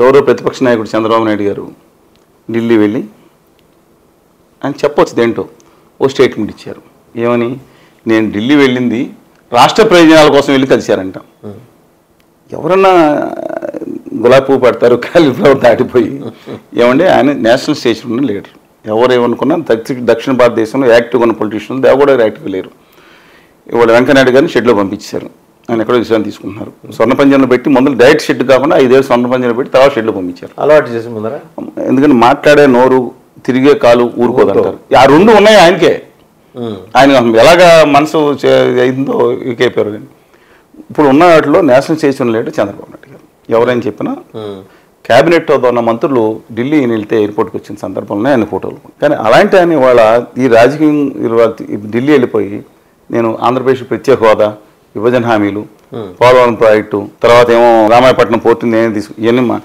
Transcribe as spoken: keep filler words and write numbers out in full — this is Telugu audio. గౌరవ ప్రతిపక్ష నాయకుడు చంద్రబాబు నాయుడు గారు ఢిల్లీ వెళ్ళి ఆయన చెప్పొచ్చు దేంటో ఓ స్టేట్మెంట్ ఇచ్చారు. ఏమని, నేను ఢిల్లీ వెళ్ళింది రాష్ట్ర ప్రయోజనాల కోసం వెళ్ళి కలిశారంట. ఎవరన్నా గులాబీ పువ్వు పడతారు, కాలిఫ్లవర్ దాటిపోయి ఏమంటే ఆయన నేషనల్ స్టేజ్లో ఉన్న లీడర్. ఎవరు ఏమనుకున్నా దక్షిణ దక్షిణ భారతదేశంలో యాక్టివ్గా ఉన్న పొలిటీషియన్లు దేవ కూడా యాక్టివ్గా లేరు. ఇవాళ వెంకయ్యనాయుడు గారిని షెడ్లో పంపించారు, ఆయన ఎక్కడో విశ్రాంతి తీసుకుంటున్నారు. స్వర్ణ పంజాలు పెట్టి మొదలు డైరెక్ట్ షెడ్ కాకుండా ఐదేళ్ళు స్వర్ణ పంజాలు పెట్టి తర్వాత షెడ్లో పంపించారు. అలవాటు చేసి ముందర, ఎందుకంటే మాట్లాడే నోరు తిరిగే కాలు ఊరుకోదంటారు. ఆ రెండు ఉన్నాయి ఆయనకే. ఆయన ఎలాగా మనసు అయిందో ఇకైపోయారు. కానీ ఇప్పుడు ఉన్న వాటిలో నేషనల్ స్టేషన్ లేడు చంద్రబాబు నాయుడు గారు. ఎవరైనా చెప్పినా క్యాబినెట్ ఉన్న మంత్రులు ఢిల్లీ వెళ్తే ఎయిర్పోర్ట్కి వచ్చిన సందర్భంలోనే ఆయన ఫోటోలు. కానీ అలాంటి ఆయన ఇవాళ ఈ రాజకీయం ఢిల్లీ వెళ్ళిపోయి నేను ఆంధ్రప్రదేశ్ ప్రత్యేక హోదా, విభజన హామీలు, పోలవరం ప్రాజెక్టు, తర్వాత ఏమో రామాయపట్నం పోర్టు నేనే తీసుకు ఇవన్నీ